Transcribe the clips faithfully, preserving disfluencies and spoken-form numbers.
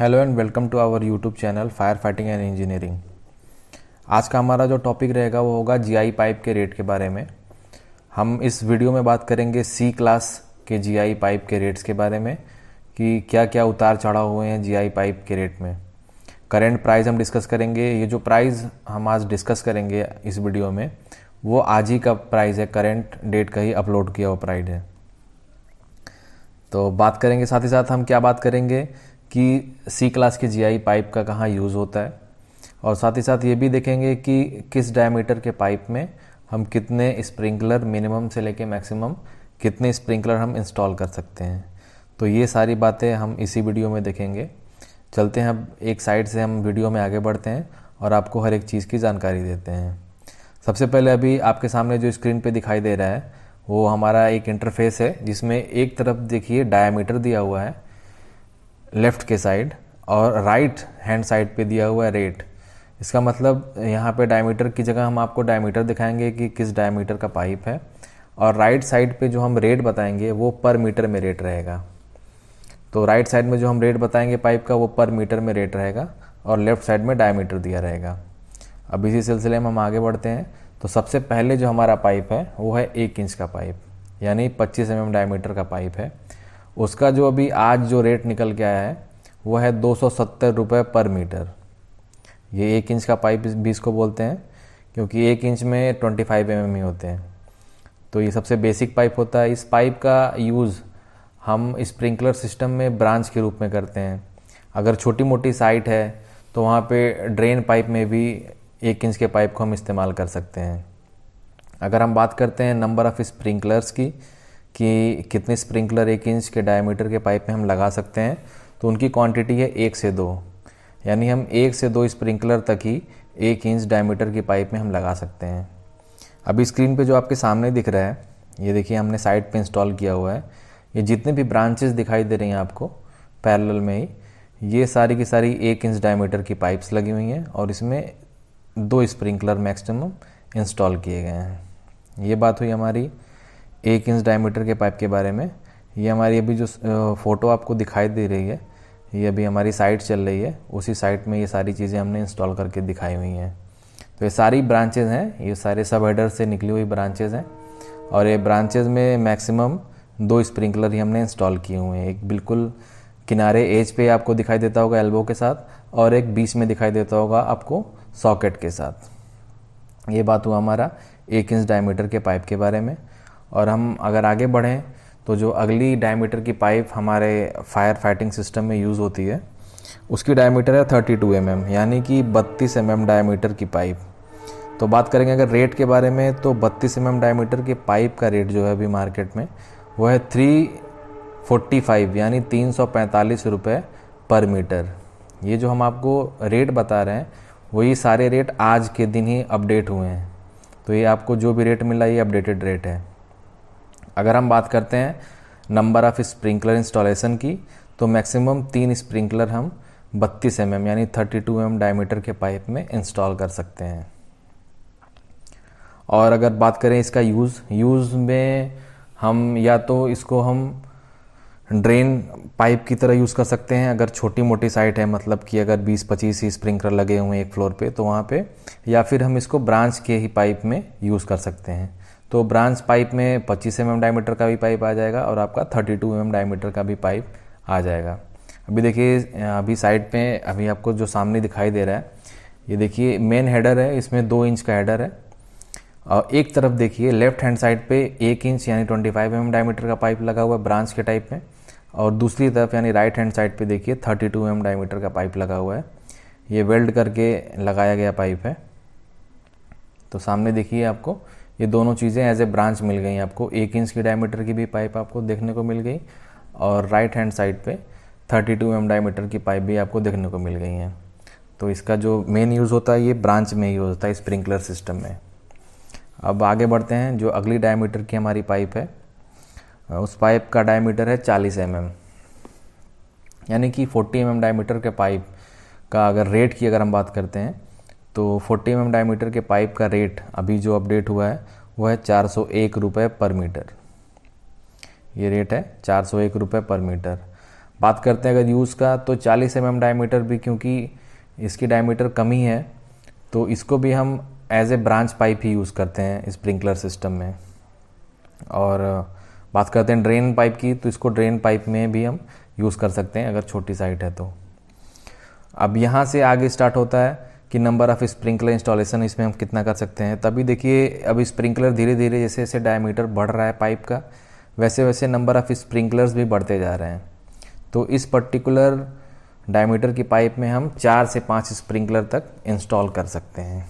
Hello and welcome to our YouTube channel fire fighting and engineering. आज का हमारा जो टॉपिक रहेगा वो होगा जीआई पाइप के रेट के बारे में। हम इस वीडियो में बात करेंगे सी क्लास के जीआई पाइप के रेट्स के बारे में कि क्या क्या उतार चढ़ाव हुए हैं जीआई पाइप के रेट में। करेंट प्राइस हम डिस्कस करेंगे। ये जो प्राइस हम आज डिस्कस करेंगे इस वीडियो में वो आज ही का प्राइस है, करेंट डेट का ही अपलोड किया हुआ प्राइस है। तो बात करेंगे, साथ ही साथ हम क्या बात करेंगे कि सी क्लास के जीआई पाइप का कहाँ यूज़ होता है, और साथ ही साथ ये भी देखेंगे कि किस डायमीटर के पाइप में हम कितने स्प्रिंकलर, मिनिमम से लेके मैक्सिमम कितने स्प्रिंकलर हम इंस्टॉल कर सकते हैं। तो ये सारी बातें हम इसी वीडियो में देखेंगे। चलते हैं, अब एक साइड से हम वीडियो में आगे बढ़ते हैं और आपको हर एक चीज़ की जानकारी देते हैं। सबसे पहले अभी आपके सामने जो स्क्रीन पर दिखाई दे रहा है वो हमारा एक इंटरफेस है, जिसमें एक तरफ देखिए डायमीटर दिया हुआ है लेफ़्ट के साइड और राइट हैंड साइड पे दिया हुआ है रेट। इसका मतलब यहाँ पे डायमीटर की जगह हम आपको डायमीटर दिखाएंगे कि किस डायमीटर का पाइप है, और राइट साइड पे जो हम रेट बताएंगे वो पर मीटर में रेट रहेगा। तो राइट साइड में जो हम रेट बताएंगे पाइप का वो पर मीटर में रेट रहेगा और लेफ़्ट साइड में डायमीटर दिया रहेगा। अब इसी सिलसिले में हम आगे बढ़ते हैं। तो सबसे पहले जो हमारा पाइप है वो है एक इंच का पाइप, यानी पच्चीस एम एम डायमीटर का पाइप है। उसका जो अभी आज जो रेट निकल के आया है वो है दो सौ सत्तर रुपये पर मीटर। ये एक इंच का पाइप भी इसको बोलते हैं क्योंकि एक इंच में ट्वेंटी फाइव एम एम ही होते हैं। तो ये सबसे बेसिक पाइप होता है। इस पाइप का यूज़ हम स्प्रिंकलर सिस्टम में ब्रांच के रूप में करते हैं। अगर छोटी मोटी साइट है तो वहाँ पे ड्रेन पाइप में भी एक इंच के पाइप को हम इस्तेमाल कर सकते हैं। अगर हम बात करते हैं नंबर ऑफ़ स्प्रिंकलर्स की कि कितने स्प्रिंकलर एक इंच के डायमीटर के पाइप में हम लगा सकते हैं, तो उनकी क्वांटिटी है एक से दो, यानी हम एक से दो स्प्रिंकलर तक ही एक इंच डायमीटर के पाइप में हम लगा सकते हैं। अभी स्क्रीन पे जो आपके सामने दिख रहा है ये देखिए, हमने साइड पे इंस्टॉल किया हुआ है। ये जितने भी ब्रांचेस दिखाई दे रही हैं आपको पैरेलल में ही, ये सारी की सारी एक इंच डायमीटर की पाइप्स लगी हुई हैं और इसमें दो स्प्रिंकलर मैक्सिमम इंस्टॉल किए गए हैं। ये बात हुई हमारी एक इंच डायमीटर के पाइप के बारे में। ये हमारी अभी जो फ़ोटो आपको दिखाई दे रही है ये अभी हमारी साइट चल रही है, उसी साइट में ये सारी चीज़ें हमने इंस्टॉल करके दिखाई हुई हैं। तो ये सारी ब्रांचेज़ हैं, ये सारे सब हेडर से निकली हुई ब्रांचेज़ हैं, और ये ब्रांचेज़ में मैक्सिमम दो स्प्रिंकलर ही हमने इंस्टॉल किए हुए हैं। एक बिल्कुल किनारे एज पे आपको दिखाई देता होगा एल्बो के साथ, और एक बीच में दिखाई देता होगा आपको सॉकेट के साथ। ये बात हुआ हमारा एक इंच डायमीटर के पाइप के बारे में। और हम अगर आगे बढ़ें तो जो अगली डायमीटर की पाइप हमारे फायर फाइटिंग सिस्टम में यूज़ होती है उसकी डायमीटर है थर्टी टू एम एम, यानी कि बत्तीस एम एम डायमीटर की पाइप। तो बात करेंगे अगर रेट के बारे में, तो बत्तीस एम एम डायमीटर के पाइप का रेट जो है अभी मार्केट में वो है थ्री फोर्टी फाइव, यानी तीन सौ पैंतालीस रुपये पर मीटर। ये जो हम आपको रेट बता रहे हैं वही सारे रेट आज के दिन ही अपडेट हुए हैं। तो ये आपको जो भी रेट मिला ये अपडेटेड रेट है। अगर हम बात करते हैं नंबर ऑफ़ स्प्रिंकलर इंस्टॉलेशन की, तो मैक्सिमम तीन स्प्रिंकलर हम बत्तीस एम एम यानी thirty two M M diameter के पाइप में इंस्टॉल कर सकते हैं। और अगर बात करें इसका यूज़ यूज़ में हम या तो इसको हम ड्रेन पाइप की तरह यूज़ कर सकते हैं अगर छोटी मोटी साइट है, मतलब कि अगर बीस पच्चीस ही स्प्रिंकलर लगे हुए हैं एक फ्लोर पे तो वहाँ पे, या फिर हम इसको ब्रांच के ही पाइप में यूज़ कर सकते हैं। तो ब्रांच पाइप में पच्चीस एम एम डायमीटर का भी पाइप आ जाएगा और आपका thirty two M M diameter का भी पाइप आ जाएगा। अभी देखिए, अभी साइड पे अभी आपको जो सामने दिखाई दे रहा है ये देखिए मेन हेडर है, इसमें दो इंच का हेडर है। और एक तरफ देखिए लेफ्ट हैंड साइड पे एक इंच यानी पच्चीस एम एम डायमीटर का पाइप लगा हुआ है ब्रांच के टाइप में, और दूसरी तरफ यानी राइट हैंड साइड पर देखिए thirty two M M diameter का पाइप लगा हुआ है। ये वेल्ड करके लगाया गया पाइप है। तो सामने देखिए आपको ये दोनों चीज़ें एज ए ब्रांच मिल गई आपको, एक इंच की डायमीटर की भी पाइप आपको देखने को मिल गई और राइट हैंड साइड पे thirty two M M diameter की पाइप भी आपको देखने को मिल गई हैं। तो इसका जो मेन यूज़ होता है ये ब्रांच में यूज़ होता है स्प्रिंकलर सिस्टम में। अब आगे बढ़ते हैं, जो अगली डायमीटर की हमारी पाइप है उस पाइप का डायमीटर है चालीस एम एम, यानी कि फोर्टी एम एम डायमीटर के पाइप का अगर रेट की अगर हम बात करते हैं तो फोर्टी एम एम डायमीटर के पाइप का रेट अभी जो अपडेट हुआ है वह है चार सौ एक रुपये पर मीटर। ये रेट है चार सौ एक रुपये पर मीटर। बात करते हैं अगर यूज़ का, तो चालीस एम एम डायमीटर भी, क्योंकि इसकी डायमीटर कम ही है, तो इसको भी हम एज ए ब्रांच पाइप ही यूज़ करते हैं स्प्रिंकलर सिस्टम में। और बात करते हैं ड्रेन पाइप की, तो इसको ड्रेन पाइप में भी हम यूज़ कर सकते हैं अगर छोटी साइट है तो। अब यहाँ से आगे स्टार्ट होता है कि नंबर ऑफ़ स्प्रिंकलर इंस्टॉलेशन इसमें हम कितना कर सकते हैं। तभी देखिए अब स्प्रिंकलर धीरे धीरे जैसे जैसे डायमीटर बढ़ रहा है पाइप का, वैसे वैसे नंबर ऑफ़ स्प्रिंकलर्स भी बढ़ते जा रहे हैं। तो इस पर्टिकुलर डायमीटर की पाइप में हम चार से पाँच स्प्रिंकलर तक इंस्टॉल कर सकते हैं।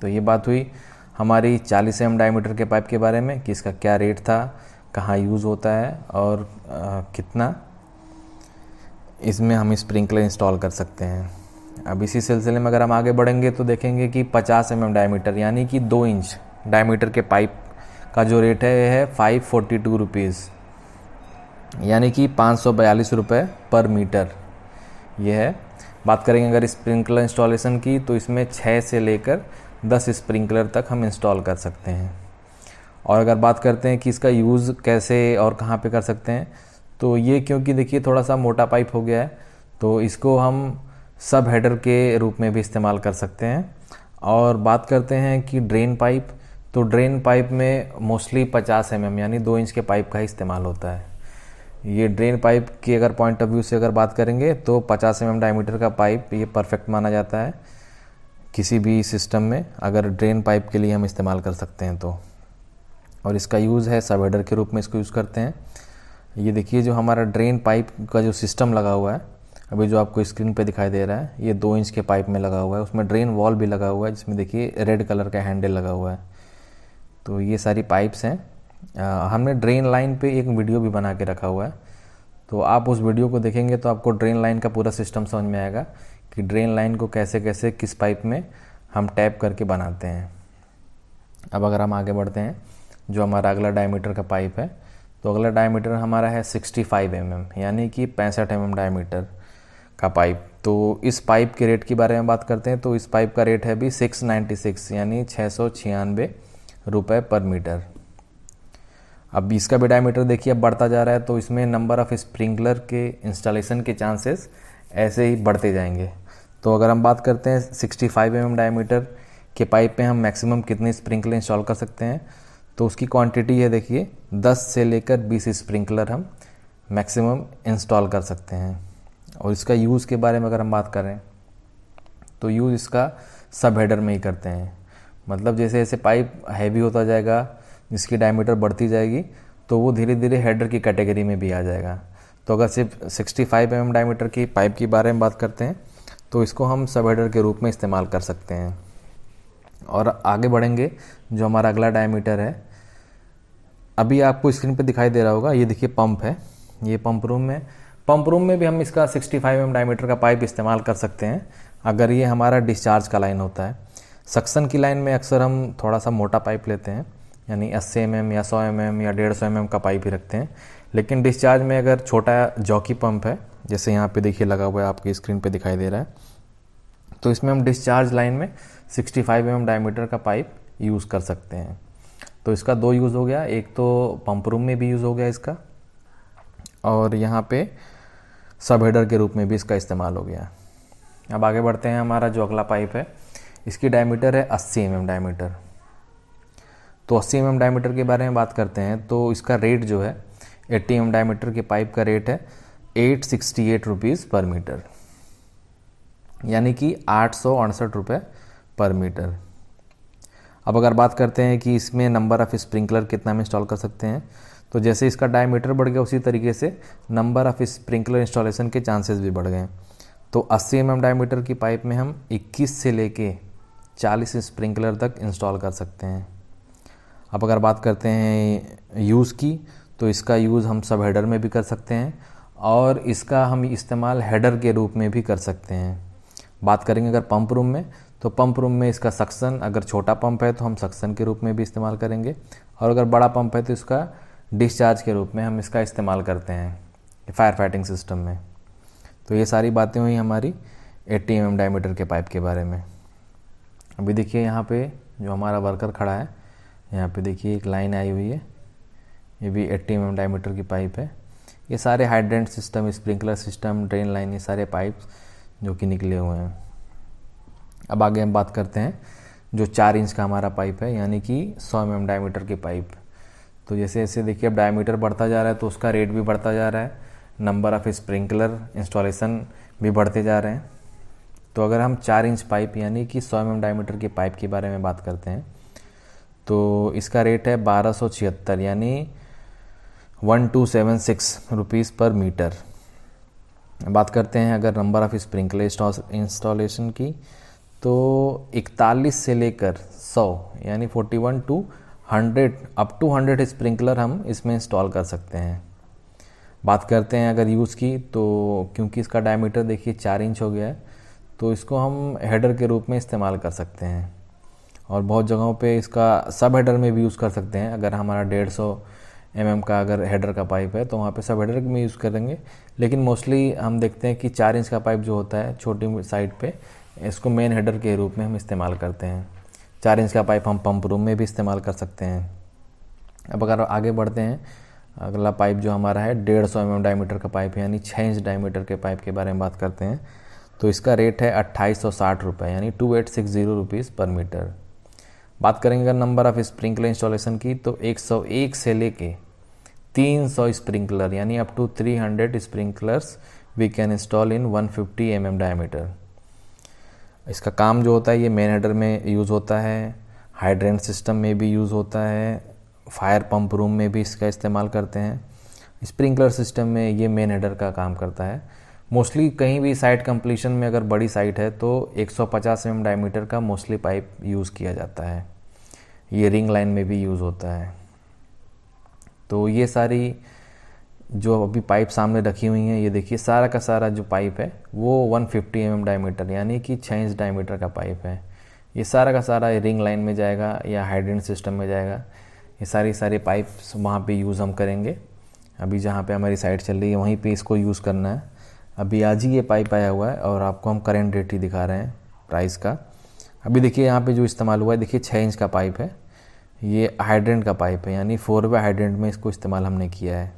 तो ये बात हुई हमारी चालीस एम डायमीटर के पाइप के बारे में कि इसका क्या रेट था, कहाँ यूज़ होता है और आ, कितना इसमें हम स्प्रिंकलर इंस्टॉल कर सकते हैं। अब इसी सिलसिले में अगर हम आगे बढ़ेंगे तो देखेंगे कि पचास एम एम डायमीटर यानी कि दो इंच डायमीटर के पाइप का जो रेट है यह है फाइव फोर्टी टू रुपीज़ यानी कि पाँच सौ बयालीस रुपये पर मीटर यह है। बात करेंगे अगर स्प्रिंकलर इंस्टॉलेशन की, तो इसमें छः से लेकर दस स्प्रिंकलर तक हम इंस्टॉल कर सकते हैं। और अगर बात करते हैं कि इसका यूज़ कैसे और कहाँ पे कर सकते हैं, तो ये क्योंकि देखिए थोड़ा सा मोटा पाइप हो गया है, तो इसको हम सब हेडर के रूप में भी इस्तेमाल कर सकते हैं। और बात करते हैं कि ड्रेन पाइप, तो ड्रेन पाइप में मोस्टली पचास एम एम यानी दो इंच के पाइप का ही इस्तेमाल होता है। ये ड्रेन पाइप की अगर पॉइंट ऑफ व्यू से अगर बात करेंगे तो पचास एम एम डायमीटर का पाइप ये परफेक्ट माना जाता है किसी भी सिस्टम में, अगर ड्रेन पाइप के लिए हम इस्तेमाल कर सकते हैं तो। और इसका यूज़ है सब हेडर के रूप में इसको यूज़ करते हैं। ये देखिए जो हमारा ड्रेन पाइप का जो सिस्टम लगा हुआ है अभी जो आपको स्क्रीन पे दिखाई दे रहा है, ये दो इंच के पाइप में लगा हुआ है, उसमें ड्रेन वॉल भी लगा हुआ है जिसमें देखिए रेड कलर का हैंडल लगा हुआ है। तो ये सारी पाइप्स हैं। आ, हमने ड्रेन लाइन पे एक वीडियो भी बना के रखा हुआ है, तो आप उस वीडियो को देखेंगे तो आपको ड्रेन लाइन का पूरा सिस्टम समझ में आएगा कि ड्रेन लाइन को कैसे कैसे किस पाइप में हम टैप करके बनाते हैं। अब अगर हम आगे बढ़ते हैं जो हमारा अगला डायमीटर का पाइप है, तो अगला डायमीटर हमारा है सिक्सटी फाइव एम एम यानी कि पैंसठ एम एम डायमीटर का पाइप। तो इस पाइप के रेट के बारे में बात करते हैं, तो इस पाइप का रेट है भी सिक्स नाइन्टी सिक्स यानी छः सौ छियानवे रुपये पर मीटर। अब इसका भी डायमीटर देखिए अब बढ़ता जा रहा है, तो इसमें नंबर ऑफ़ स्प्रिंकलर के इंस्टॉलेशन के चांसेस ऐसे ही बढ़ते जाएंगे। तो अगर हम बात करते हैं sixty five M M diameter के पाइप में हम मैक्सिमम कितने स्प्रिंकलर इंस्टॉल कर सकते हैं, तो उसकी क्वांटिटी है देखिए दस से लेकर बीस स्प्रिंकलर हम मैक्सिमम इंस्टॉल कर सकते हैं। और इसका यूज़ के बारे में अगर हम बात करें तो यूज़ इसका सब हेडर में ही करते हैं। मतलब जैसे जैसे पाइप हैवी होता जाएगा, इसकी डायमीटर बढ़ती जाएगी, तो वो धीरे धीरे हेडर की कैटेगरी में भी आ जाएगा। तो अगर सिर्फ sixty five M M diameter की पाइप के बारे में बात करते हैं तो इसको हम सब हेडर के रूप में इस्तेमाल कर सकते हैं। और आगे बढ़ेंगे जो हमारा अगला डायमीटर है, अभी आपको स्क्रीन पे दिखाई दे रहा होगा, ये देखिए पंप है। ये पंप रूम में पंप रूम में भी हम इसका sixty five M M diameter का पाइप इस्तेमाल कर सकते हैं अगर ये हमारा डिस्चार्ज का लाइन होता है। सक्शन की लाइन में अक्सर हम थोड़ा सा मोटा पाइप लेते हैं यानी अस्सी एम एम या सौ एम एम या डेढ़ सौ एम एम का पाइप ही रखते हैं। लेकिन डिस्चार्ज में अगर छोटा जॉकी पंप है जैसे यहाँ पे देखिए लगा हुआ है, आपकी स्क्रीन पे दिखाई दे रहा है, तो इसमें हम डिस्चार्ज लाइन में sixty five M M diameter का पाइप यूज़ कर सकते हैं। तो इसका दो यूज़ हो गया, एक तो पंप रूम में भी यूज़ हो गया इसका, और यहाँ पे सब हेडर के रूप में भी इसका इस्तेमाल हो गया। अब आगे बढ़ते हैं, हमारा जो अगला पाइप है इसकी डायमीटर है अस्सी एम एम डायमीटर। तो अस्सी एम एम डायमीटर के बारे में बात करते हैं, तो इसका रेट जो है अस्सी एम एम डायमीटर के पाइप का रेट है eight sixty eight rupees per metre यानी कि आठ सौ अड़सठ रुपये पर मीटर। अब अगर बात करते हैं कि इसमें नंबर ऑफ़ स्प्रिंकलर कितना हम इंस्टॉल कर सकते हैं, तो जैसे इसका डायमीटर बढ़ गया उसी तरीके से नंबर ऑफ़ स्प्रिंकलर इंस्टॉलेशन के चांसेस भी बढ़ गए। तो अस्सी एम एम डायमीटर की पाइप में हम इक्कीस से लेके चालीस स्प्रिंकलर तक इंस्टॉल कर सकते हैं। अब अगर बात करते हैं यूज़ की, तो इसका यूज़ हम सब हेडर में भी कर सकते हैं और इसका हम इस्तेमाल हेडर के रूप में भी कर सकते हैं। बात करेंगे अगर पंप रूम में, तो पंप रूम में इसका सक्शन, अगर छोटा पंप है तो हम सक्शन के रूप में भी इस्तेमाल करेंगे, और अगर बड़ा पंप है तो इसका डिस्चार्ज के रूप में हम इसका इस्तेमाल करते हैं फायर फाइटिंग सिस्टम में। तो ये सारी बातें हुई हमारी अस्सी एम एम डायमीटर के पाइप के बारे में। अभी देखिए यहाँ पे जो हमारा वर्कर खड़ा है, यहाँ पे देखिए एक लाइन आई हुई है, ये भी अस्सी एम एम डायमीटर की पाइप है। ये सारे hydrant system, sprinkler system, drain line, ये सारे पाइप्स जो कि निकले हुए हैं। अब आगे हम बात करते हैं जो चार इंच का हमारा पाइप है, यानी कि सौ एम एम डायमीटर की पाइप। तो जैसे जैसे देखिए अब डायमीटर बढ़ता जा रहा है तो उसका रेट भी बढ़ता जा रहा है, नंबर ऑफ़ स्प्रिंकलर इंस्टॉलेशन भी बढ़ते जा रहे हैं। तो अगर हम चार इंच पाइप यानी कि सौ एम एम डायमीटर की पाइप के बारे में बात करते हैं तो इसका रेट है बारह सौ छिहत्तर यानी one two seven six rupees per metre. बात करते हैं अगर नंबर ऑफ़ स्प्रिंकलर इंस्टॉलेशन की, तो इकतालीस से लेकर सौ यानी इकतालीस टू सौ अप टू सौ स्प्रिंकलर हम इसमें इंस्टॉल कर सकते हैं। बात करते हैं अगर यूज़ की, तो क्योंकि इसका डायमीटर देखिए चार इंच हो गया है तो इसको हम हेडर के रूप में इस्तेमाल कर सकते हैं और बहुत जगहों पे इसका सब हेडर में भी यूज़ कर सकते हैं। अगर हमारा डेढ़ सौ एम एम का अगर हेडर का पाइप है तो वहाँ पे सब हेडर में यूज़ करेंगे, लेकिन मोस्टली हम देखते हैं कि चार इंच का पाइप जो होता है छोटी साइड पर, इसको मेन हेडर के रूप में हम इस्तेमाल करते हैं। चार इंच का पाइप हम पंप रूम में भी इस्तेमाल कर सकते हैं। अब अगर आगे बढ़ते हैं, अगला पाइप जो हमारा है डेढ़ सौ एम एम डायमीटर का पाइप यानी छः इंच डायमीटर के पाइप के बारे में बात करते हैं तो इसका रेट है अट्ठाईस सौ साठ रुपये यानी two eight six zero rupees per metre. बात करेंगे अगर नंबर ऑफ़ स्प्रिंकलर इंस्टॉलेशन की, तो एक सौ एक से लेके तीन सौ स्प्रिंकलर यानी up to three hundred sprinklers we can install in one fifty M M diameter. इसका काम जो होता है ये मेन हेडर में यूज़ होता है, हाइड्रेंट सिस्टम में भी यूज़ होता है, फायर पंप रूम में भी इसका इस्तेमाल करते हैं। स्प्रिंकलर सिस्टम में ये मेन हेडर का काम करता है। मोस्टली कहीं भी साइट कंप्लीशन में अगर बड़ी साइट है तो एक सौ पचास एम एम डायमीटर का मोस्टली पाइप यूज़ किया जाता है। ये रिंग लाइन में भी यूज़ होता है। तो ये सारी जो अभी पाइप सामने रखी हुई हैं, ये देखिए सारा का सारा जो पाइप है वो एक सौ पचास एम एम डायमीटर यानी कि छः इंच डायमीटर का पाइप है। ये सारा का सारा रिंग लाइन में जाएगा या हाइड्रेंट सिस्टम में जाएगा। ये सारी सारी पाइप्स वहाँ पे यूज़ हम करेंगे। अभी जहाँ पे हमारी साइट चल रही है वहीं पे इसको यूज़ करना है। अभी आज ही ये पाइप आया हुआ है और आपको हम करेंट रेट ही दिखा रहे हैं प्राइस का। अभी देखिए यहाँ पर जो इस्तेमाल हुआ है, देखिए छः इंच का पाइप है, ये हाइड्रेंट का पाइप है यानी फोर वे हाइड्रेंट में इसको इस्तेमाल हमने किया है।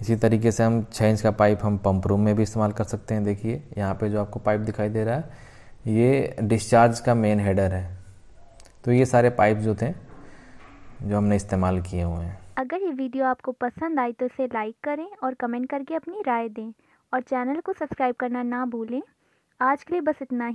इसी तरीके से हम छः इंच का पाइप हम पंप रूम में भी इस्तेमाल कर सकते हैं। देखिए यहाँ पे जो आपको पाइप दिखाई दे रहा है ये डिस्चार्ज का मेन हेडर है। तो ये सारे पाइप जो थे जो हमने इस्तेमाल किए हुए हैं। अगर ये वीडियो आपको पसंद आई तो इसे लाइक करें और कमेंट करके अपनी राय दें और चैनल को सब्सक्राइब करना ना भूलें। आज के लिए बस इतना ही।